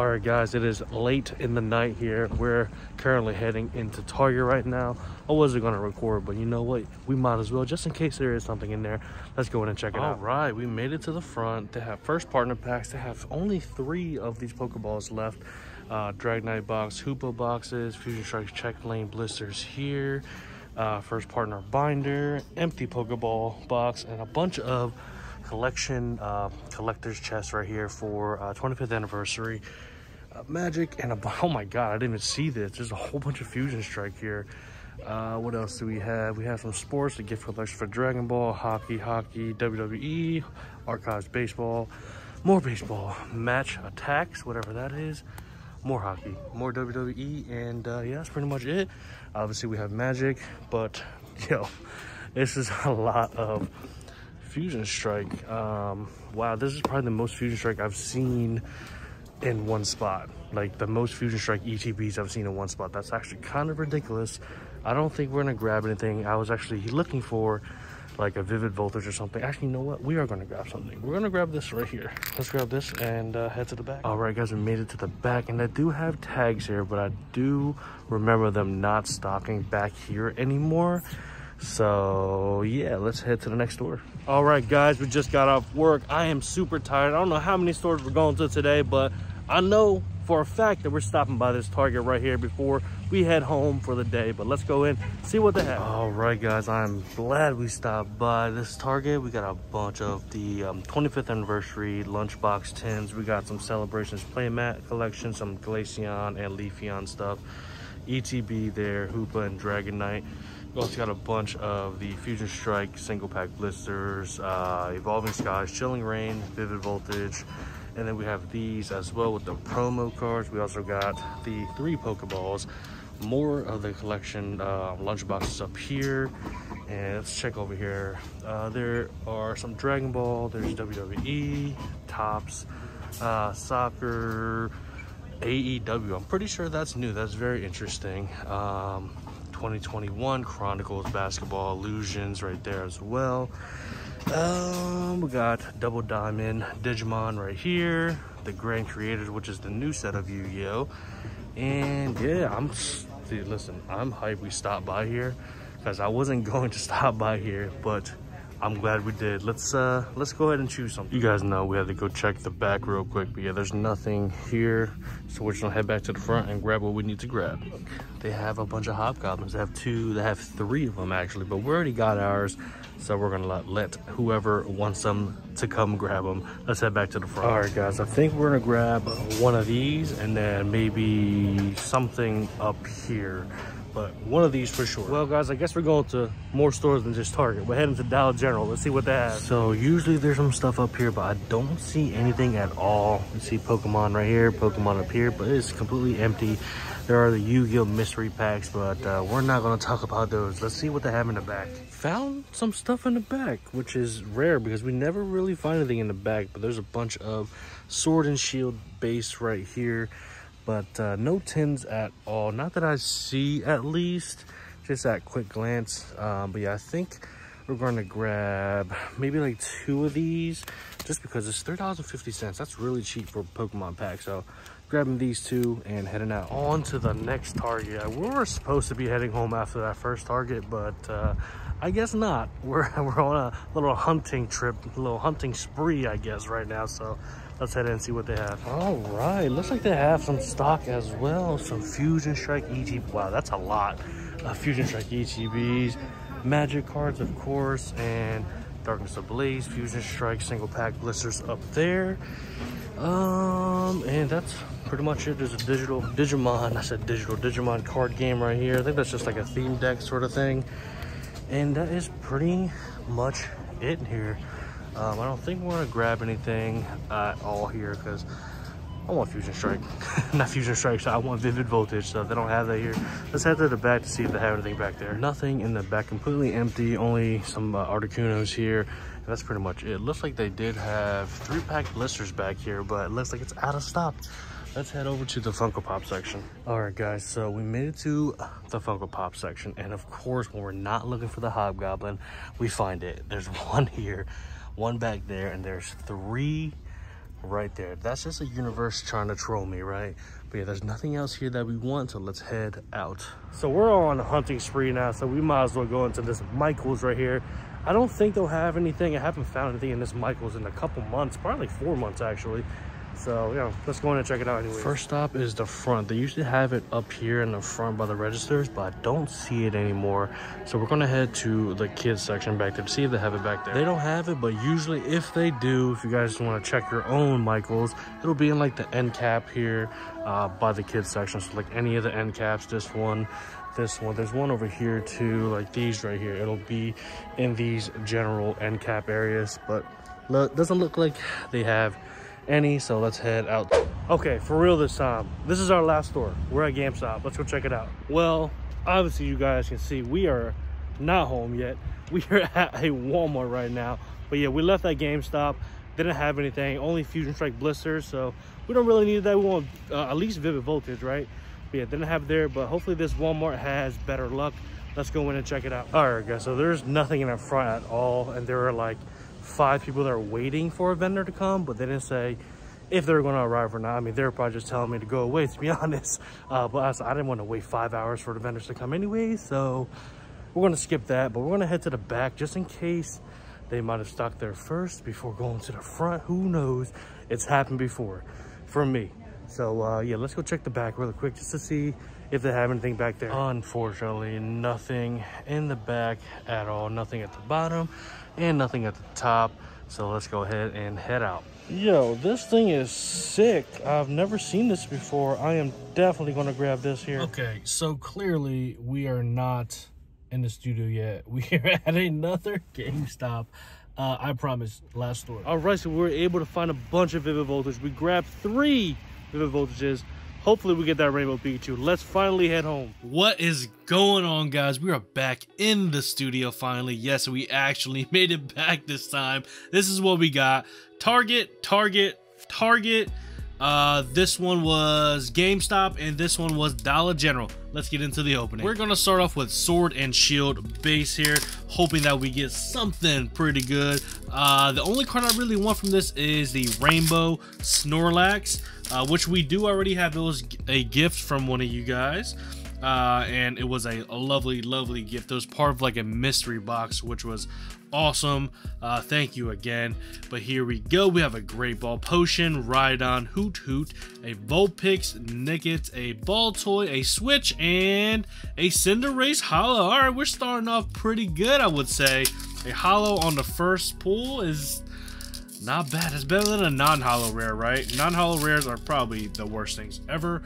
All right guys, it is late in the night here. We're currently heading into Target right now. I wasn't gonna record, but you know what? We might as well, just in case there is something in there. Let's go in and check it out. All right, we made it to the front. They have first partner packs. They have only 3 of these Pokeballs left. Dragonite box, Hoopa boxes, Fusion Strike check lane blisters here. First partner binder, empty Pokeball box, and a bunch of collection collector's chest right here for 25th anniversary Magic, and oh my god, I didn't even see this. There's a whole bunch of Fusion Strike here. What else do we have? We have some sports, a gift collection for Dragon Ball, hockey, WWE, archives baseball, more baseball, match attacks, whatever that is, more hockey, more WWE, and yeah, that's pretty much it. Obviously we have Magic, but yo, this is a lot of Fusion Strike. Wow, this is probably the most Fusion Strike I've seen in one spot. Like the most Fusion Strike ETBs I've seen in one spot. That's actually kind of ridiculous. I don't think we're gonna grab anything. I was actually looking for like a Vivid Voltage or something. Actually, you know what? We are gonna grab something. We're gonna grab this right here. Let's grab this and head to the back. All right guys, we made it to the back, and I do have tags here, but I do remember them not stocking back here anymore. So yeah, let's head to the next store. All right guys, we just got off work. I am super tired. I don't know how many stores we're going to today, but I know for a fact that we're stopping by this Target right here before we head home for the day. But let's go in, see what they have. All right guys, I'm glad we stopped by this Target. We got a bunch of the 25th anniversary lunchbox tins. We got some Celebrations playmat collection, some Glaceon and Leafeon stuff, ETB there, Hoopa and Dragon Knight. We also got a bunch of the Fusion Strike single pack blisters, Evolving Skies, Chilling Reign, Vivid Voltage, and then we have these as well with the promo cards. We also got the 3 Pokeballs, more of the collection lunchboxes up here, and let's check over here. There are some Dragon Ball, there's WWE, Tops, Soccer, AEW. I'm pretty sure that's new. That's very interesting. 2021 Chronicles basketball, Illusions right there as well. We got Double Diamond, Digimon right here, the Grand Creators, which is the new set of Yu-Gi-Oh. And yeah, dude, listen, I'm hyped we stopped by here, because I wasn't going to stop by here, but I'm glad we did. Let's go ahead and choose something. You guys know we had to go check the back real quick, but yeah, there's nothing here. So we're just gonna head back to the front and grab what we need to grab. They have a bunch of Hobgoblins. They have 2, they have 3 of them actually, but we already got ours. So we're gonna let whoever wants them to come grab them. Let's head back to the front. All right guys, I think we're gonna grab one of these and then maybe something up here. But one of these for sure. Well guys, I guess we're going to more stores than just Target. We're heading to Dollar General. Let's see what they have. So usually there's some stuff up here, but I don't see anything at all. You see Pokemon right here, Pokemon up here, but it's completely empty. There are the Yu-Gi-Oh mystery packs, but we're not gonna talk about those. Let's see what they have in the back. Found some stuff in the back, which is rare because we never really find anything in the back, but there's a bunch of Sword and Shield base right here. But no tins at all. Not that I see, at least. Just at quick glance. But yeah, I think we're going to grab maybe like 2 of these. Just because it's $3.50. That's really cheap for a Pokemon pack. So grabbing these 2 and heading out. On to the next Target. We were supposed to be heading home after that first Target. But I guess not. We're on a little hunting trip. A little hunting spree, I guess, right now. So let's head in and see what they have. All right, looks like they have some stock as well. Some Fusion Strike ETB. Wow, that's a lot of Fusion Strike ETBs. Magic cards, of course, and Darkness Ablaze, Fusion Strike, single pack blisters up there. And that's pretty much it. There's a digital Digimon. I said digital Digimon card game right here. I think that's just like a theme deck sort of thing. And that is pretty much it in here. I don't think we're gonna grab anything at all here because I want Fusion Strike. Not Fusion Strike, so I want Vivid Voltage, so if they don't have that here. Let's head to the back to see if they have anything back there. Nothing in the back, completely empty, only some Articunos here. And that's pretty much it. Looks like they did have 3-pack blisters back here, but it looks like it's out of stock. Let's head over to the Funko Pop section. All right guys, so we made it to the Funko Pop section. And of course, when we're not looking for the Hobgoblin, we find it. There's one here, one back there, and there's 3 right there. That's just a universe trying to troll me, right? But yeah, there's nothing else here that we want, so let's head out. So we're on a hunting spree now, so we might as well go into this Michael's right here. I don't think they'll have anything. I haven't found anything in this Michael's in a couple months, probably 4 months actually. So, you know, let's go in and check it out anyway. First stop is the front. They usually have it up here in the front by the registers, but I don't see it anymore. So we're going to head to the kids section back there to see if they have it back there. They don't have it, but usually if they do, if you guys want to check your own Michaels, it'll be in like the end cap here by the kids section. So like any of the end caps, this one, there's one over here too, like these right here. It'll be in these general end cap areas, but doesn't look like they have any, so let's head out. Okay, for real this time, this is our last store. We're at GameStop. Let's go check it out. Well, obviously you guys can see we are not home yet. We are at a Walmart right now, but yeah, we left at GameStop. Didn't have anything, only Fusion Strike blisters, so we don't really need that. We want at least Vivid Voltage, right? But yeah, didn't have there, but hopefully this Walmart has better luck. Let's go in and check it out. All right guys, so there's nothing in the front at all, and there are like 5 people that are waiting for a vendor to come, but they didn't say if they were going to arrive or not. I mean, they were probably just telling me to go away, to be honest, but I didn't want to wait 5 hours for the vendors to come anyway, so we're going to skip that. But we're going to head to the back just in case they might have stocked there first before going to the front. Who knows? It's happened before for me. So yeah, let's go check the back really quick just to see if they have anything back there. Unfortunately, nothing in the back at all. Nothing at the bottom and nothing at the top. So let's go ahead and head out. Yo, this thing is sick. I've never seen this before. I am definitely going to grab this here. Okay, so clearly we are not in the studio yet. We are at another GameStop. I promise, last story. All right, so we were able to find a bunch of Vivid Voltage. We grabbed 3 Vivid Voltages. Hopefully we get that Rainbow Pikachu. Let's finally head home. What is going on, guys? We are back in the studio finally. Yes, we actually made it back this time. This is what we got. Target. This one was GameStop, and this one was Dollar General. Let's get into the opening. We're gonna start off with Sword and Shield base here, hoping that we get something pretty good. The only card I really want from this is the Rainbow Snorlax, which we do already have. It was a gift from one of you guys, and it was a lovely, lovely gift. It was part of like a mystery box, which was awesome. Thank you again. But here we go. We have a Great Ball Potion, Rhydon, Hoot Hoot, a Vulpix, Nickets, a Ball Toy, a Switch, and a Cinderace Hollow. All right, we're starting off pretty good, I would say. A Hollow on the first pull is not bad. It's better than a non-Hollow Rare, right? Non-Hollow Rares are probably the worst things ever.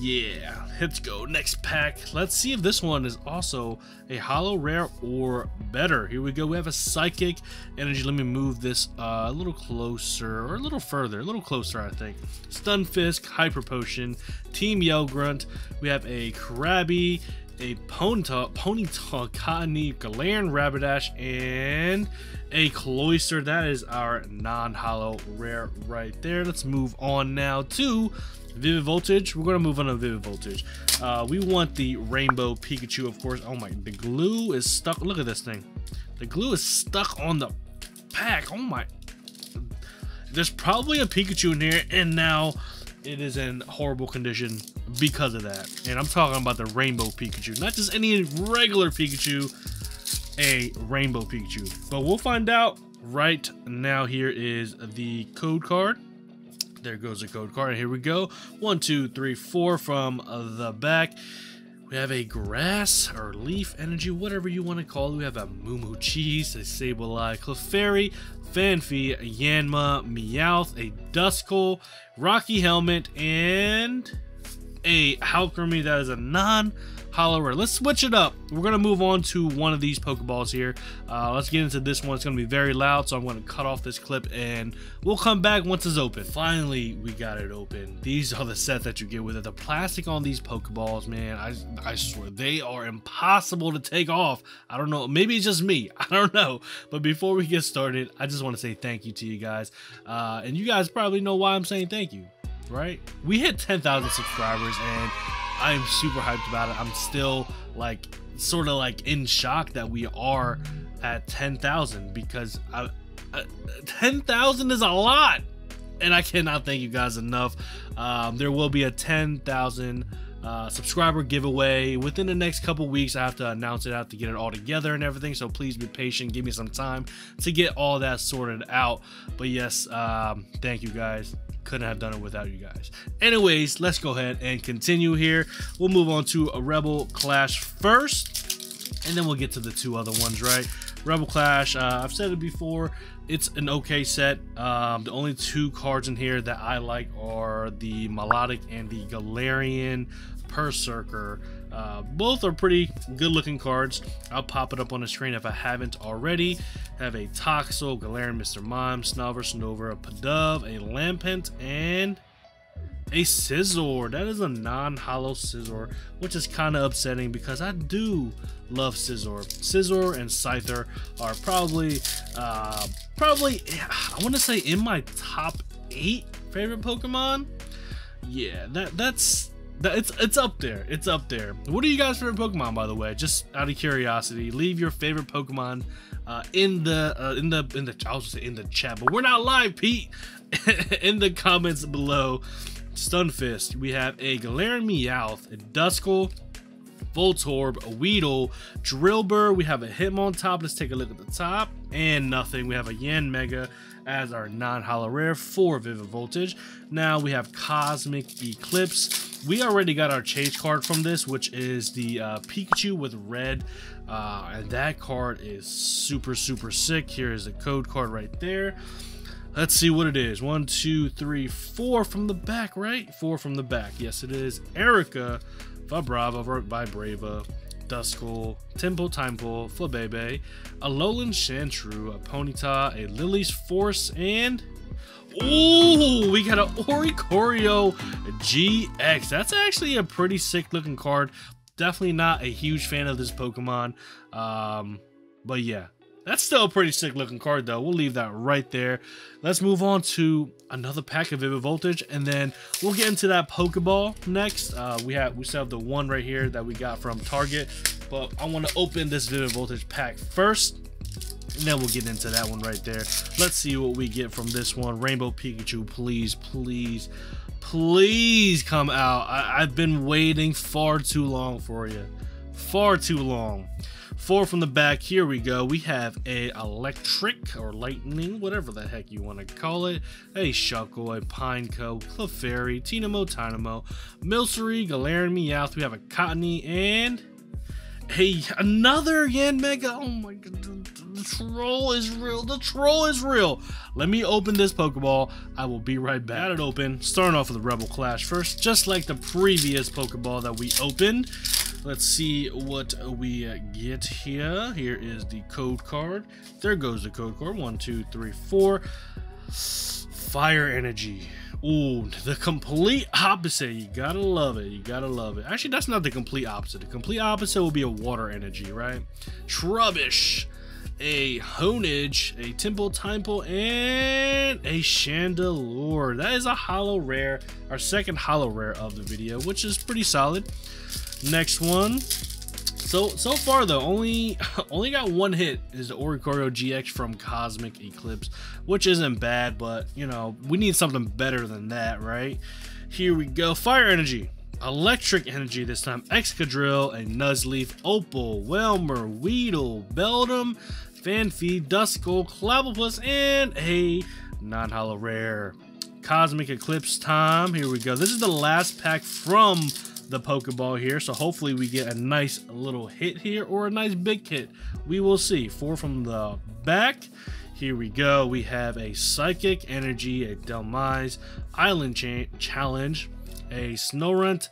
Yeah, let's go. Next pack. Let's see if this one is also a Hollow Rare or better. Here we go. We have a Psychic Energy. Let me move this a little closer, or a little further. A little closer, I think. Stun Fisk, Hyper Potion, Team Yellgrunt. We have a Krabby, a Ponyta, Cottonee, Galarian Rapidash, and a Cloyster. That is our non-Hollow Rare right there. Let's move on now to Vivid Voltage. We're gonna move on to Vivid Voltage. We want the Rainbow Pikachu, of course. Oh my, the glue is stuck. Look at this thing. The glue is stuck on the pack. Oh my. There's probably a Pikachu in here, and now it is in horrible condition because of that. And I'm talking about the Rainbow Pikachu, not just any regular Pikachu, a Rainbow Pikachu. But we'll find out right now. Here is the code card. There goes the code card. Here we go. 1, 2, 3, 4 from the back. We have a Grass or Leaf Energy, whatever you want to call it. We have a Moomoo Cheese, a Sableye, Clefairy, Fanfy, Yanma, Meowth, a Duskull, Rocky Helmet, and a Alcremie. That is a non-Hollow Rare. Let's switch it up. We're going to move on to one of these Pokeballs here. Let's get into this one. It's going to be very loud, so I'm going to cut off this clip, and we'll come back once it's open. Finally, we got it open. These are the sets that you get with it. The plastic on these Pokeballs, man, I swear, they are impossible to take off. I don't know. Maybe it's just me. I don't know. But before we get started, I just want to say thank you to you guys. And you guys probably know why I'm saying thank you, right? We hit 10,000 subscribers, and I am super hyped about it. I'm still like sort of like in shock that we are at 10,000, because 10,000 is a lot. and I cannot thank you guys enough. There will be a 10,000 subscriber giveaway within the next couple weeks. I have to announce it, I have to get it all together and everything, so please be patient, give me some time to get all that sorted out. But yes, thank you guys, couldn't have done it without you guys. Anyways, let's go ahead and continue here. We'll move on to a Rebel Clash first, and then we'll get to the two other ones, right? Rebel Clash, I've said it before, it's an okay set. The only two cards in here that I like are the Melodic and the Galarian Berserker. Both are pretty good looking cards. I'll pop it up on the screen if I haven't already. Have a Toxel, Galarian Mr. Mime, Snover, Snover, a Pidove, a Lampent, and a Scizor. That is a non-hollow Scizor, which is kind of upsetting because I do love Scizor. Scizor and Scyther are probably, I want to say in my top 8 favorite Pokemon. Yeah, it's up there. It's up there. What are you guys' favorite Pokemon, by the way? Just out of curiosity, leave your favorite Pokemon I was in the chat, but we're not live, Pete. In the comments below. Stunfisk, we have a Galarian Meowth, a Duskull, Voltorb, a Weedle, Drillbur, we have a Hitmontop. Let's take a look at the top, and nothing. We have a Yanmega as our non-holo rare for Vivid Voltage. Now we have Cosmic Eclipse. We already got our chase card from this, which is the Pikachu with red, and that card is super, super sick. Here is a code card right there. Let's see what it is. 1, 2, 3, 4 from the back, right? 4 from the back. Yes, it is. Erica, Vibrava, Vibrava, Duskull, Temple, Flabébé, Alolan Shantrue, a Ponyta, a Lily's Force, and ooh, we got an Oricorio GX. That's actually a pretty sick looking card. Definitely not a huge fan of this Pokemon, but yeah. That's still a pretty sick looking card though. We'll leave that right there. Let's move on to another pack of Vivid Voltage, and then we'll get into that Pokeball next. We still have the one right here that we got from Target, but I want to open this Vivid Voltage pack first, and then we'll get into that one right there. Let's see what we get from this one. Rainbow Pikachu, please, please, please come out. I've been waiting far too long for you. Far too long. 4 from the back. Here we go. We have a Electric or Lightning, whatever the heck you want to call it. A Shuckle, a Pineco, Clefairy, Tynamo, Tynamo, Milcery, Galarian Meowth. We have a Cottony and another Yanmega. Oh my god, the troll is real. The troll is real. Let me open this Pokeball. I will be right back. Got it open. Starting off with the Rebel Clash first, just like the previous Pokeball that we opened. Let's see what we get here. Here is the code card. There goes the code card. 1, 2, 3, 4. Fire energy. Ooh, the complete opposite. You gotta love it. You gotta love it. Actually, that's not the complete opposite. The complete opposite will be a water energy, right? Trubbish, a Honedge, a Temple, and a Chandelure. That is a holo rare, our second holo rare of the video, which is pretty solid. Next one. So far though, only got one hit, is the Oricorio GX from Cosmic Eclipse, which isn't bad, but you know, we need something better than that, right? Here we go. Fire energy, electric energy this time. Excadrill, a Nuzleaf, Opal, Whelmer, Weedle, Beldum, Fanfy, Duskull, Clavopus, and a non-holo rare. Cosmic Eclipse time. Here we go. This is the last pack from the Pokeball here, so hopefully we get a nice little hit here, or a nice big hit. We will see. 4 from the back. Here we go. We have a Psychic Energy, a Delmise, Island Challenge, a Snorunt,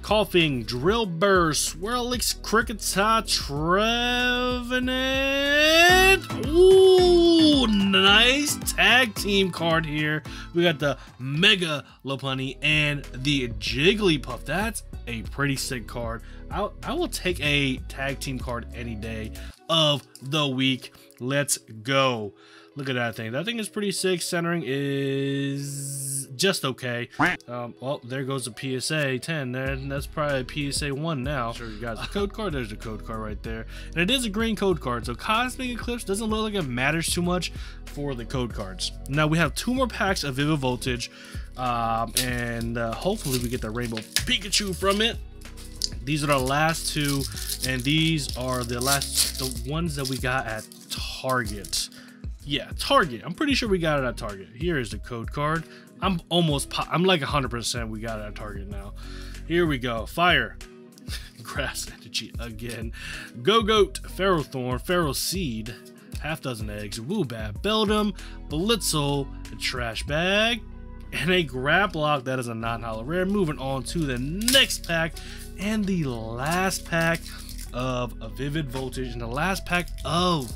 Coughing, Drillbur, Swirlix, Cricketar, Trevenant. Ooh, nice tag team card here. We got the Mega Lopunny and the Jigglypuff. That's a pretty sick card. I will take a tag team card any day of the week. Let's go. Look at that thing. That thing is pretty sick. Centering is just okay. Well, there goes a PSA 10 there. That's probably a PSA 1 now. Sure, you guys. Code card. There's a code card right there. And it is a green code card. So Cosmic Eclipse doesn't look like it matters too much for the code cards. Now we have two more packs of Vivid Voltage. And hopefully we get the Rainbow Pikachu from it. These are the last two. And these are the last, the ones that we got at Target. Yeah, Target. I'm pretty sure we got it at Target. Here is the code card. I'm almost, I'm like 100% we got it at Target now. Here we go. Fire. Grass Energy again. Go-Goat. Ferrothorn. Feral Seed. Half dozen eggs. Woobat. Beldum. Blitzel. A trash bag. And a Grablock. That is a non-hollow rare. Moving on to the next pack. And the last pack of a Vivid Voltage. And the last pack of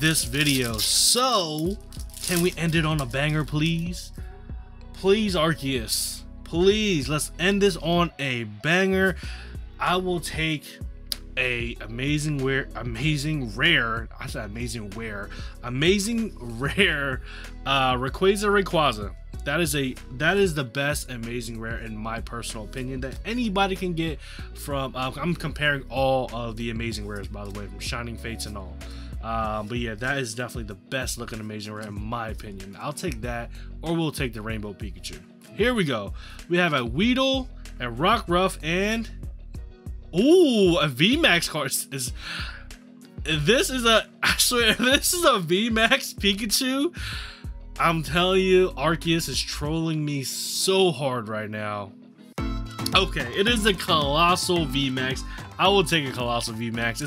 this video. So can we end it on a banger, please? Please, Arceus, please, let's end this on a banger. I will take a amazing rare Rayquaza. That is the best amazing rare in my personal opinion that anybody can get from I'm comparing all of the amazing rares, by the way, from Shining Fates and all. But yeah, that is definitely the best looking amazing rare in my opinion. I'll take that, or we'll take the Rainbow Pikachu. Here we go. We have a Weedle, a Rockruff, and ooh, a VMAX card. I swear, this is a VMAX Pikachu. I'm telling you, Arceus is trolling me so hard right now. Okay, it is a Colossal VMAX. I will take a Colossal VMAX.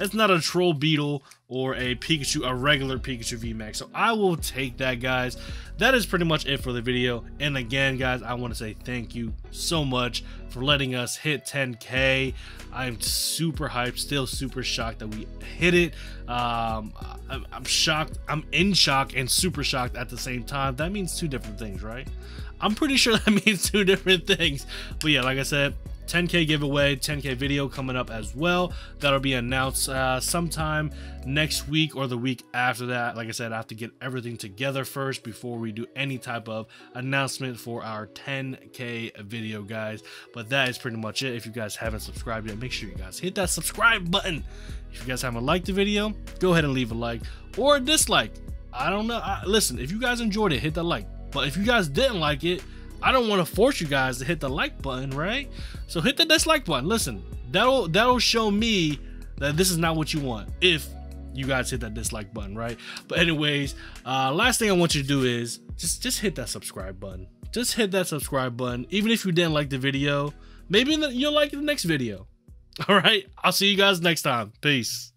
It's not a troll beetle or a Pikachu, a regular Pikachu VMAX. So I will take that, guys. That is pretty much it for the video. And again, guys, I want to say thank you so much for letting us hit 10K. I'm super hyped, still super shocked that we hit it. I'm shocked. I'm in shock and super shocked at the same time. That means two different things, right? I'm pretty sure that means two different things. But yeah, like I said, 10K giveaway, 10K video coming up as well. That'll be announced sometime next week or the week after that. Like I said, I have to get everything together first before we do any type of announcement for our 10K video, guys. But that is pretty much it. If you guys haven't subscribed yet, make sure you guys hit that subscribe button. If you guys haven't liked the video, go ahead and leave a like or a dislike. I don't know. Listen, if you guys enjoyed it, hit that like. But if you guys didn't like it, I don't want to force you guys to hit the like button, right? So hit the dislike button. Listen, that'll show me that this is not what you want if you guys hit that dislike button, right? But anyways, last thing I want you to do is just hit that subscribe button. Just hit that subscribe button. Even if you didn't like the video, maybe you'll like the next video. All right, I'll see you guys next time. Peace.